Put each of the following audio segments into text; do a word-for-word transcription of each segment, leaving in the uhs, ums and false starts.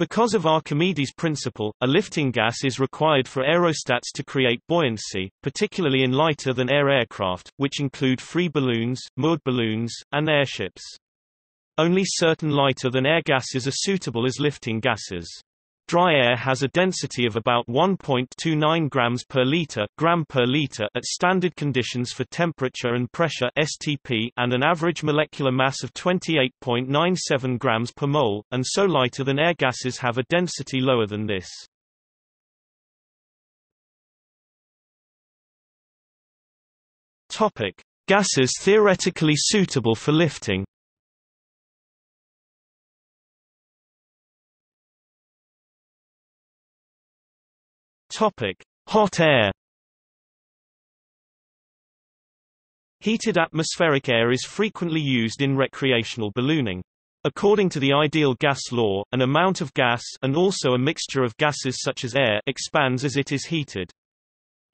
Because of Archimedes' principle, a lifting gas is required for aerostats to create buoyancy, particularly in lighter-than-air aircraft, which include free balloons, moored balloons, and airships. Only certain lighter-than-air gases are suitable as lifting gases. Dry air has a density of about one point two nine grams per liter, gram per liter at standard conditions for temperature and pressure S T P and an average molecular mass of twenty-eight point nine seven grams per mole, and so lighter than air gases have a density lower than this. Topic: Gases theoretically suitable for lifting. Topic: Hot air. Heated atmospheric air is frequently used in recreational ballooning. According to the ideal gas law, an amount of gas and also a mixture of gases such as air expands as it is heated.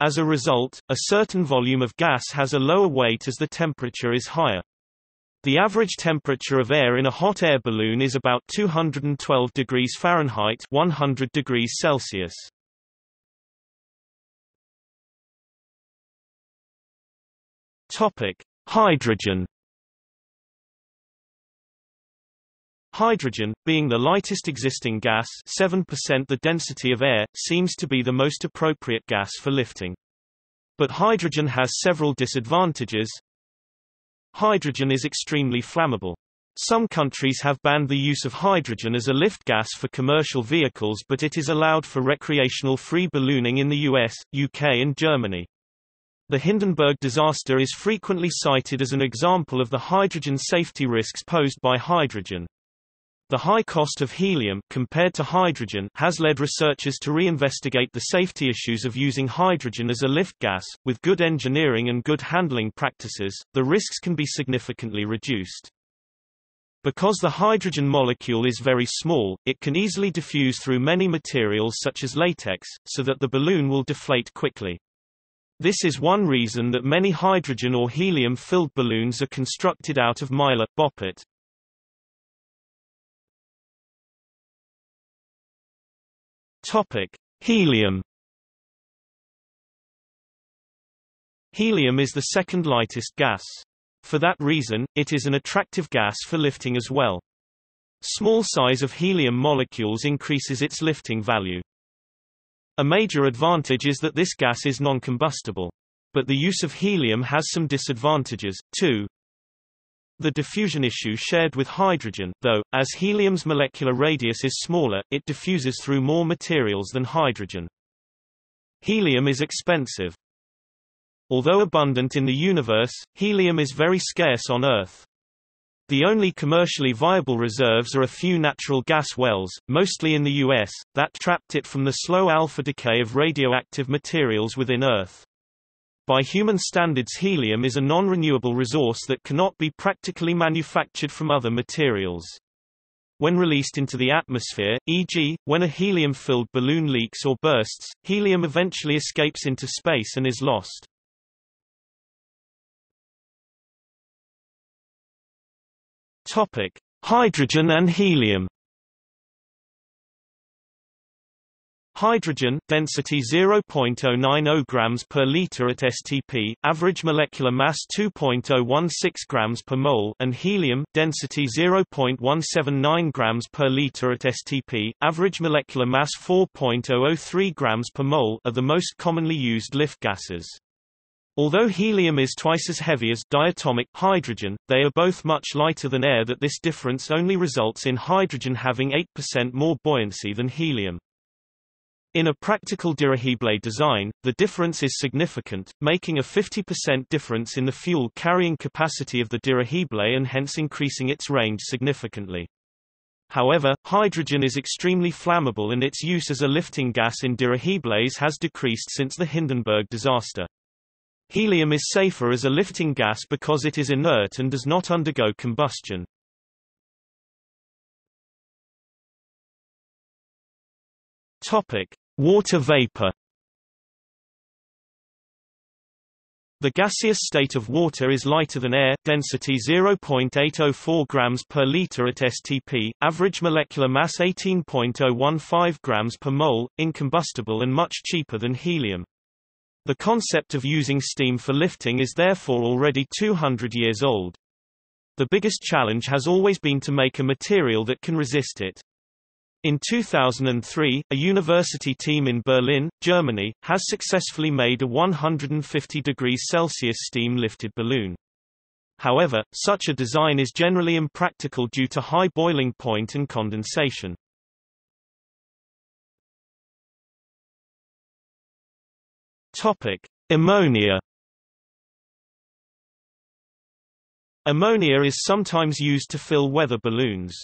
As a result, a certain volume of gas has a lower weight as the temperature is higher. The average temperature of air in a hot air balloon is about two hundred twelve degrees Fahrenheit (one hundred degrees Celsius). Topic: Hydrogen. Hydrogen, being the lightest existing gas, seven percent the density of air, seems to be the most appropriate gas for lifting. But hydrogen has several disadvantages. Hydrogen is extremely flammable. Some countries have banned the use of hydrogen as a lift gas for commercial vehicles, but it is allowed for recreational free ballooning in the U S, U K and Germany. The Hindenburg disaster is frequently cited as an example of the hydrogen safety risks posed by hydrogen. The high cost of helium compared to hydrogen has led researchers to reinvestigate the safety issues of using hydrogen as a lift gas. With good engineering and good handling practices, the risks can be significantly reduced. Because the hydrogen molecule is very small, it can easily diffuse through many materials such as latex, so that the balloon will deflate quickly. This is one reason that many hydrogen or helium-filled balloons are constructed out of mylar, Boppet. Topic: Helium. Helium is the second lightest gas. For that reason, it is an attractive gas for lifting as well. Small size of helium molecules increases its lifting value. A major advantage is that this gas is non-combustible. But the use of helium has some disadvantages, too. The diffusion issue shared with hydrogen, though, as helium's molecular radius is smaller, it diffuses through more materials than hydrogen. Helium is expensive. Although abundant in the universe, helium is very scarce on Earth. The only commercially viable reserves are a few natural gas wells, mostly in the U S, that trapped it from the slow alpha decay of radioactive materials within Earth. By human standards, helium is a non-renewable resource that cannot be practically manufactured from other materials. When released into the atmosphere, for example, when a helium-filled balloon leaks or bursts, helium eventually escapes into space and is lost. Topic: Hydrogen and helium. Hydrogen, density zero point zero nine zero grams per liter at S T P, average molecular mass two point zero one six grams per mole, and helium, density zero point one seven nine grams per liter at S T P, average molecular mass four point zero zero three grams per mole, are the most commonly used lift gases. Although helium is twice as heavy as diatomic hydrogen, they are both much lighter than air. That this difference only results in hydrogen having eight percent more buoyancy than helium. In a practical dirigible design, the difference is significant, making a fifty percent difference in the fuel carrying capacity of the dirigible and hence increasing its range significantly. However, hydrogen is extremely flammable and its use as a lifting gas in dirigibles has decreased since the Hindenburg disaster. Helium is safer as a lifting gas because it is inert and does not undergo combustion. Topic: Water vapor. The gaseous state of water is lighter than air, density zero point eight zero four grams per liter at S T P, average molecular mass eighteen point zero one five grams per mole, incombustible and much cheaper than helium. The concept of using steam for lifting is therefore already two hundred years old. The biggest challenge has always been to make a material that can resist it. In two thousand three, a university team in Berlin, Germany, has successfully made a one hundred fifty degrees Celsius steam-lifted balloon. However, such a design is generally impractical due to high boiling point and condensation. Topic: Ammonia. Ammonia is sometimes used to fill weather balloons.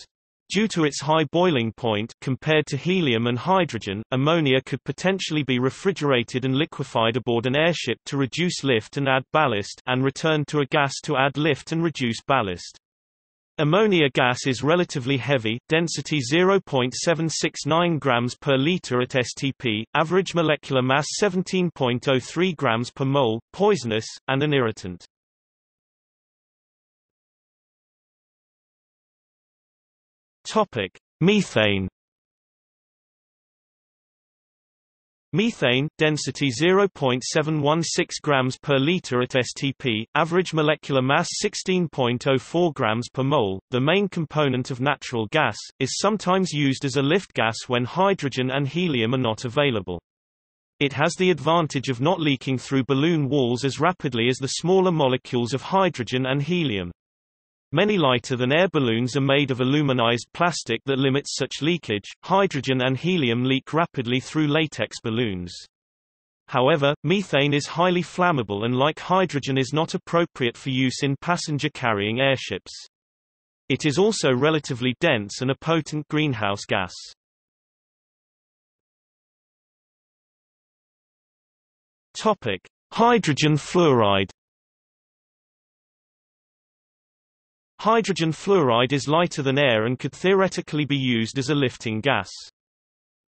Due to its high boiling point compared to helium and hydrogen, ammonia could potentially be refrigerated and liquefied aboard an airship to reduce lift and add ballast, and returned to a gas to add lift and reduce ballast. Ammonia gas is relatively heavy, density zero point seven six nine grams per liter at S T P, average molecular mass seventeen point zero three grams per mole, poisonous, and an irritant. Topic: Methane. Methane, density zero point seven one six grams per liter at S T P, average molecular mass sixteen point zero four grams per mole, the main component of natural gas, is sometimes used as a lift gas when hydrogen and helium are not available. It has the advantage of not leaking through balloon walls as rapidly as the smaller molecules of hydrogen and helium. Many lighter-than-air balloons are made of aluminized plastic that limits such leakage. Hydrogen and helium leak rapidly through latex balloons. However, methane is highly flammable and, like hydrogen, is not appropriate for use in passenger-carrying airships. It is also relatively dense and a potent greenhouse gas. Topic: Hydrogen fluoride. Hydrogen fluoride is lighter than air and could theoretically be used as a lifting gas.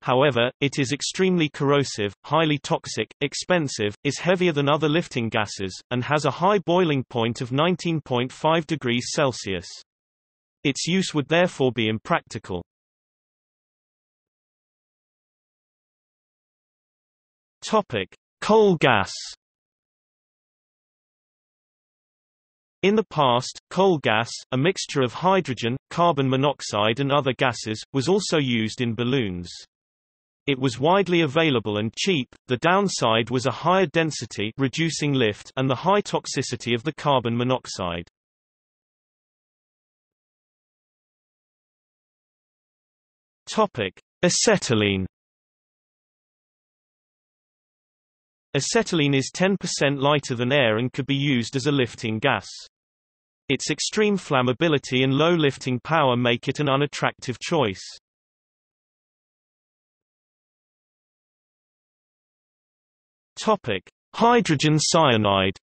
However, it is extremely corrosive, highly toxic, expensive, is heavier than other lifting gases, and has a high boiling point of nineteen point five degrees Celsius. Its use would therefore be impractical. Topic: Coal gas. In the past, coal gas, a mixture of hydrogen, carbon monoxide and other gases, was also used in balloons. It was widely available and cheap. The downside was a higher density, reducing lift, and the high toxicity of the carbon monoxide. Topic: Acetylene. Acetylene is ten percent lighter than air and could be used as a lifting gas. Its extreme flammability and low lifting power make it an unattractive choice. Topic: Hydrogen cyanide.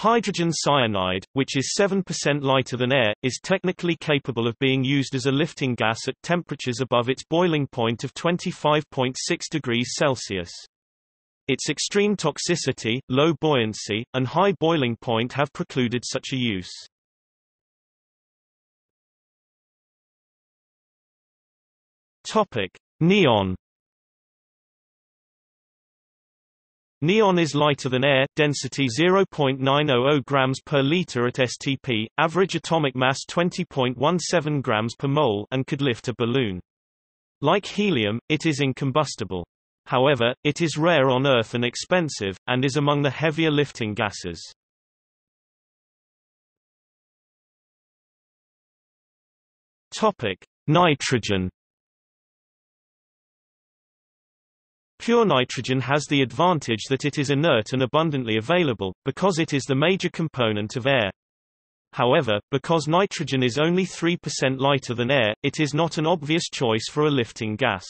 Hydrogen cyanide, which is seven percent lighter than air, is technically capable of being used as a lifting gas at temperatures above its boiling point of twenty-five point six degrees Celsius. Its extreme toxicity, low buoyancy, and high boiling point have precluded such a use. Topic: Neon. Neon is lighter than air, density zero point nine zero zero grams per liter at S T P, average atomic mass twenty point one seven grams per mole, and could lift a balloon. Like helium, it is incombustible. However, it is rare on Earth and expensive, and is among the heavier lifting gases. Topic: Nitrogen. Pure nitrogen has the advantage that it is inert and abundantly available, because it is the major component of air. However, because nitrogen is only three percent lighter than air, it is not an obvious choice for a lifting gas.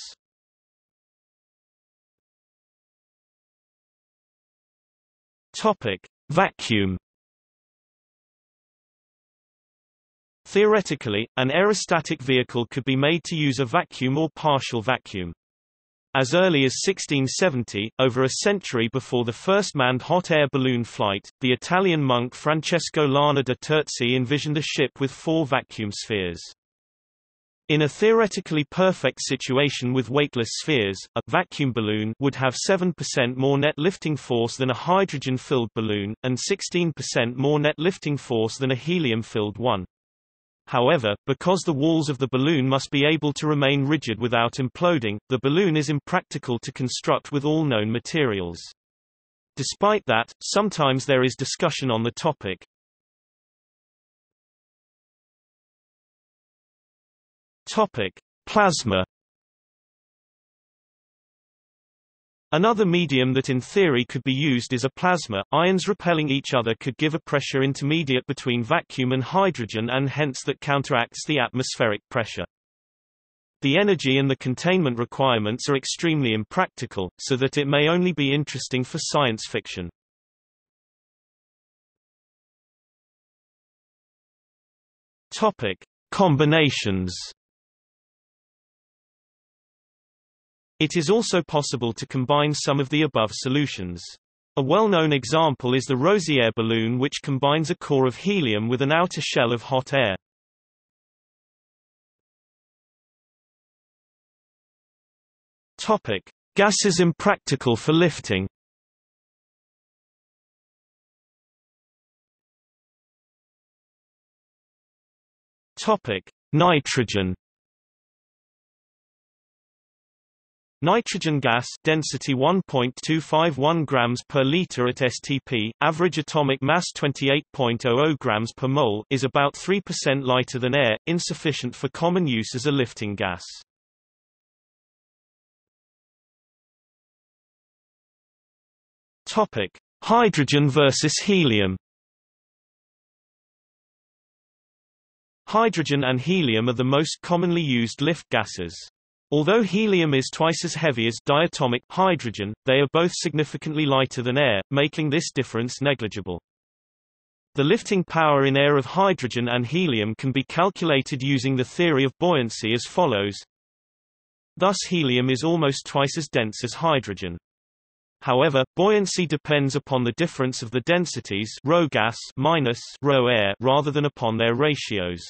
Topic: Vacuum. Theoretically, an aerostatic vehicle could be made to use a vacuum or partial vacuum. As early as sixteen seventy, over a century before the first manned hot air balloon flight, the Italian monk Francesco Lana de Terzi envisioned a ship with four vacuum spheres. In a theoretically perfect situation with weightless spheres, a vacuum balloon would have seven percent more net lifting force than a hydrogen-filled balloon, and sixteen percent more net lifting force than a helium-filled one. However, because the walls of the balloon must be able to remain rigid without imploding, the balloon is impractical to construct with all known materials. Despite that, sometimes there is discussion on the topic. Topic: Plasma. Another medium that in theory could be used is a plasma. Ions repelling each other could give a pressure intermediate between vacuum and hydrogen, and hence that counteracts the atmospheric pressure. The energy and the containment requirements are extremely impractical, so that it may only be interesting for science fiction. Topic: Combinations. It is also possible to combine some of the above solutions. A well-known example is the Rozière balloon, which combines a core of helium with an outer shell of hot air. Topic: Gases impractical for lifting. Topic: Nitrogen. Nitrogen gas, density one point two five one grams per liter at S T P, average atomic mass twenty-eight point zero zero grams per mole, is about three percent lighter than air, insufficient for common use as a lifting gas. Topic: Hydrogen versus helium. Hydrogen and helium are the most commonly used lift gases. Although helium is twice as heavy as diatomic hydrogen, they are both significantly lighter than air, making this difference negligible. The lifting power in air of hydrogen and helium can be calculated using the theory of buoyancy as follows. Thus, helium is almost twice as dense as hydrogen. However, buoyancy depends upon the difference of the densities rho gas minus rho air rather than upon their ratios.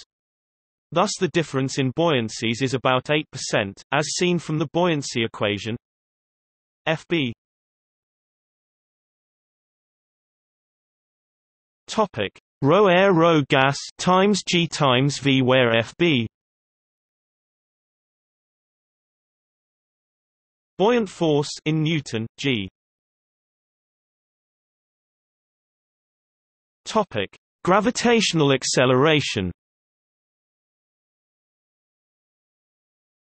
Thus the difference in buoyancies is about eight percent, as seen from the buoyancy equation F B. Topic: Rho air rho gas times G times V, where F B. Buoyant force in Newton, G. Topic: Gravitational acceleration.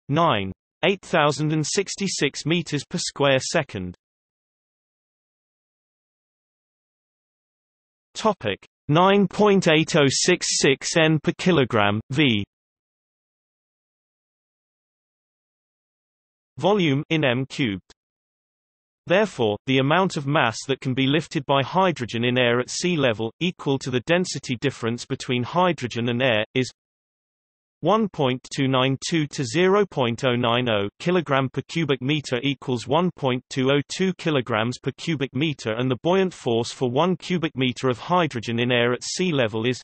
nine point eight thousand sixty-six meters per square second. Topic: nine point eight zero six six N per kilogram V. Volume in m cubed. Therefore, the amount of mass that can be lifted by hydrogen in air at sea level, equal to the density difference between hydrogen and air, is one point two nine two to zero point zero nine zero kilogram per cubic meter, equals one point two zero two kilograms per cubic meter, and the buoyant force for one cubic meter of hydrogen in air at sea level is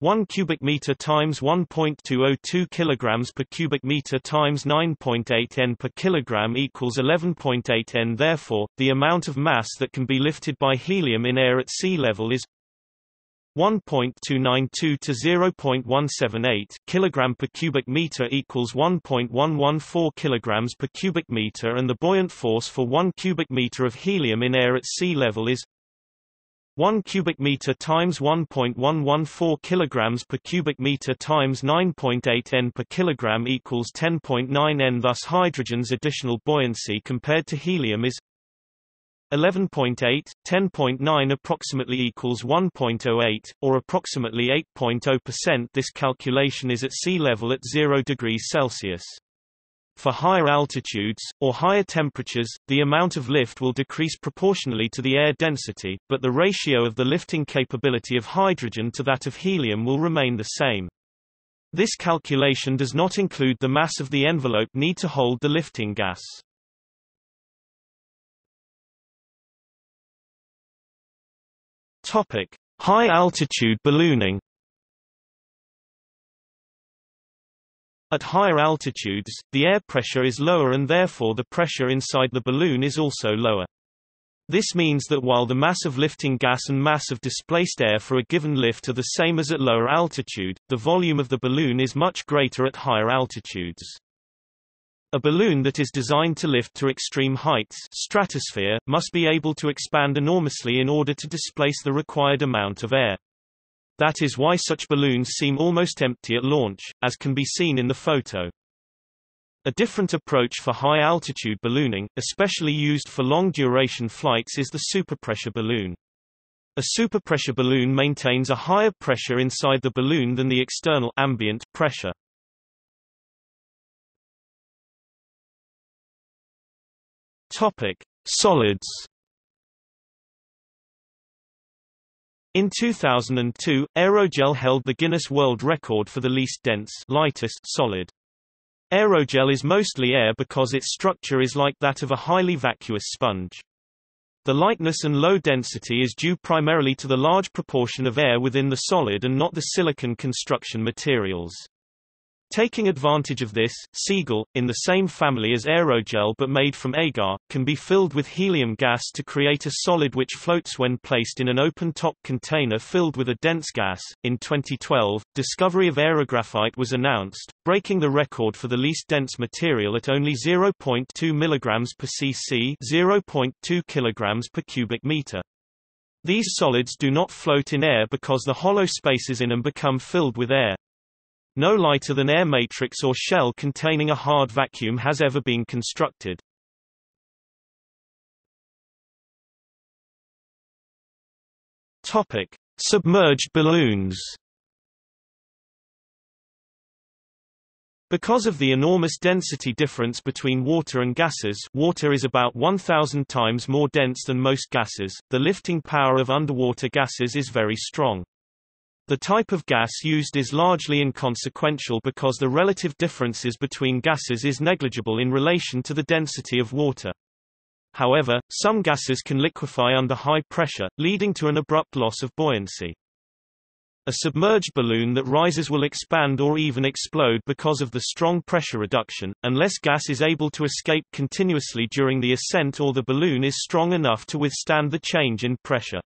one cubic meter times one point two zero two kilograms per cubic meter times nine point eight N per kilogram, equals eleven point eight N. Therefore, the amount of mass that can be lifted by helium in air at sea level is one point two nine two to zero point one seven eight kilogram per cubic meter, equals one point one one four kilograms per cubic meter, and the buoyant force for one cubic meter of helium in air at sea level is one cubic meter times one point one one four kilograms per cubic meter times nine point eight N per kilogram, equals ten point nine N. Thus, hydrogen's additional buoyancy compared to helium is eleven point eight, ten point nine approximately, equals one point zero eight, or approximately eight point zero percent. This calculation is at sea level at zero degrees Celsius. For higher altitudes, or higher temperatures, the amount of lift will decrease proportionally to the air density, but the ratio of the lifting capability of hydrogen to that of helium will remain the same. This calculation does not include the mass of the envelope need to hold the lifting gas. Topic: High altitude ballooning. At higher altitudes, the air pressure is lower and therefore the pressure inside the balloon is also lower. This means that while the mass of lifting gas and mass of displaced air for a given lift are the same as at lower altitude, the volume of the balloon is much greater at higher altitudes. A balloon that is designed to lift to extreme heights, stratosphere, must be able to expand enormously in order to displace the required amount of air. That is why such balloons seem almost empty at launch, as can be seen in the photo. A different approach for high-altitude ballooning, especially used for long-duration flights, is the superpressure balloon. A superpressure balloon maintains a higher pressure inside the balloon than the external ambient pressure. Topic: Solids. In two thousand two, aerogel held the Guinness World Record for the least dense, lightest solid. Aerogel is mostly air because its structure is like that of a highly vacuous sponge. The lightness and low density is due primarily to the large proportion of air within the solid and not the silicon construction materials. Taking advantage of this, Seagel, in the same family as aerogel but made from agar, can be filled with helium gas to create a solid which floats when placed in an open-top container filled with a dense gas. In twenty twelve, discovery of aerographite was announced, breaking the record for the least dense material at only zero point two milligrams per C C, zero point two kilograms per cubic meter. These solids do not float in air because the hollow spaces in them become filled with air. No lighter-than-air matrix or shell containing a hard vacuum has ever been constructed. Topic: Submerged balloons. Because of the enormous density difference between water and gases, water is about one thousand times more dense than most gases, the lifting power of underwater gases is very strong. The type of gas used is largely inconsequential because the relative differences between gases is negligible in relation to the density of water. However, some gases can liquefy under high pressure, leading to an abrupt loss of buoyancy. A submerged balloon that rises will expand or even explode because of the strong pressure reduction, unless gas is able to escape continuously during the ascent or the balloon is strong enough to withstand the change in pressure.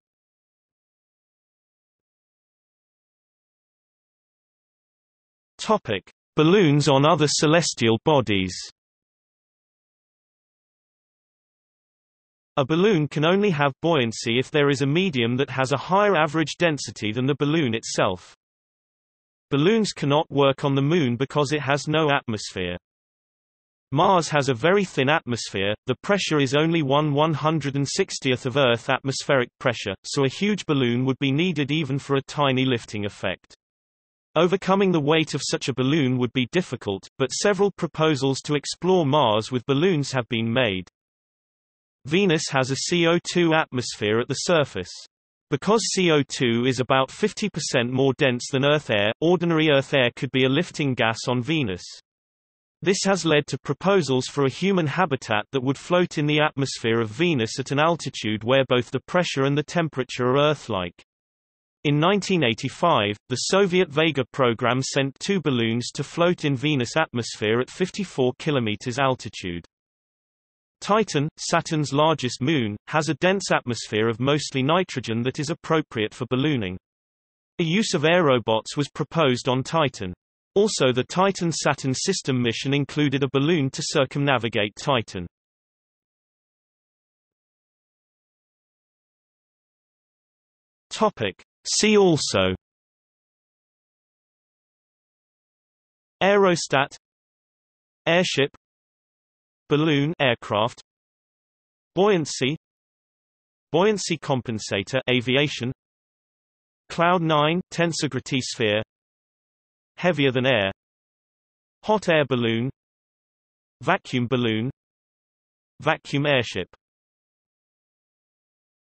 Topic: Balloons on other celestial bodies. A balloon can only have buoyancy if there is a medium that has a higher average density than the balloon itself. Balloons cannot work on the Moon because it has no atmosphere. Mars has a very thin atmosphere, the pressure is only one one-hundred-sixtieth of Earth atmospheric pressure, so a huge balloon would be needed even for a tiny lifting effect. Overcoming the weight of such a balloon would be difficult, but several proposals to explore Mars with balloons have been made. Venus has a C O two atmosphere at the surface. Because C O two is about fifty percent more dense than Earth air, ordinary Earth air could be a lifting gas on Venus. This has led to proposals for a human habitat that would float in the atmosphere of Venus at an altitude where both the pressure and the temperature are Earth-like. In nineteen eighty-five, the Soviet Vega program sent two balloons to float in Venus' atmosphere at fifty-four kilometers altitude. Titan, Saturn's largest moon, has a dense atmosphere of mostly nitrogen that is appropriate for ballooning. A use of aerobots was proposed on Titan. Also, the Titan-Saturn system mission included a balloon to circumnavigate Titan. Topic: See also: Aerostat, Airship, Balloon aircraft, Buoyancy, Buoyancy compensator aviation, Cloud nine tensegrity sphere, Heavier than air, Hot air balloon, Vacuum balloon, Vacuum airship.